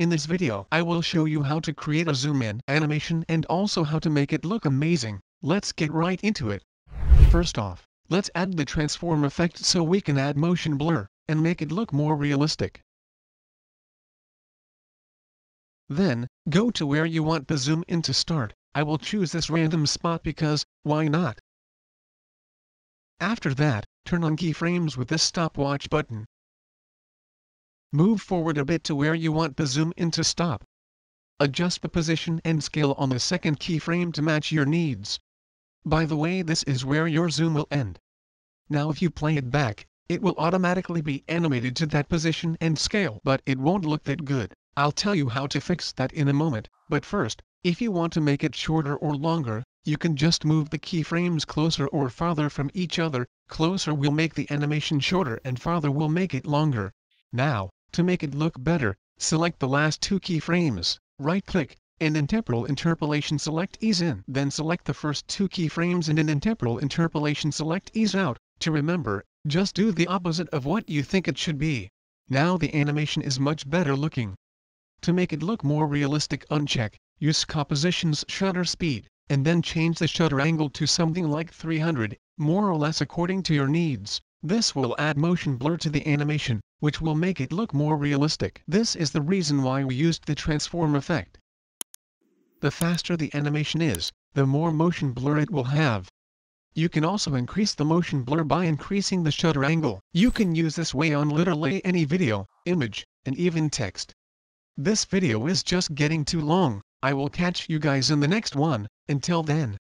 In this video, I will show you how to create a zoom-in animation and also how to make it look amazing. Let's get right into it. First off, let's add the transform effect so we can add motion blur and make it look more realistic. Then, go to where you want the zoom-in to start. I will choose this random spot because, why not? After that, turn on keyframes with this stopwatch button. Move forward a bit to where you want the zoom-in to stop. Adjust the position and scale on the second keyframe to match your needs. By the way, this is where your zoom will end. Now if you play it back, it will automatically be animated to that position and scale, but it won't look that good. I'll tell you how to fix that in a moment, but first, if you want to make it shorter or longer, you can just move the keyframes closer or farther from each other. Closer will make the animation shorter and farther will make it longer. Now, to make it look better, select the last two keyframes, right-click, and in temporal interpolation select ease in. Then select the first two keyframes and in temporal interpolation select ease out. To remember, just do the opposite of what you think it should be. Now the animation is much better looking. To make it look more realistic, uncheck Use Composition's Shutter Speed, and then change the shutter angle to something like 300, more or less according to your needs. This will add motion blur to the animation, which will make it look more realistic. This is the reason why we used the transform effect. The faster the animation is, the more motion blur it will have. You can also increase the motion blur by increasing the shutter angle. You can use this way on literally any video, image, and even text. This video is just getting too long. I will catch you guys in the next one. Until then,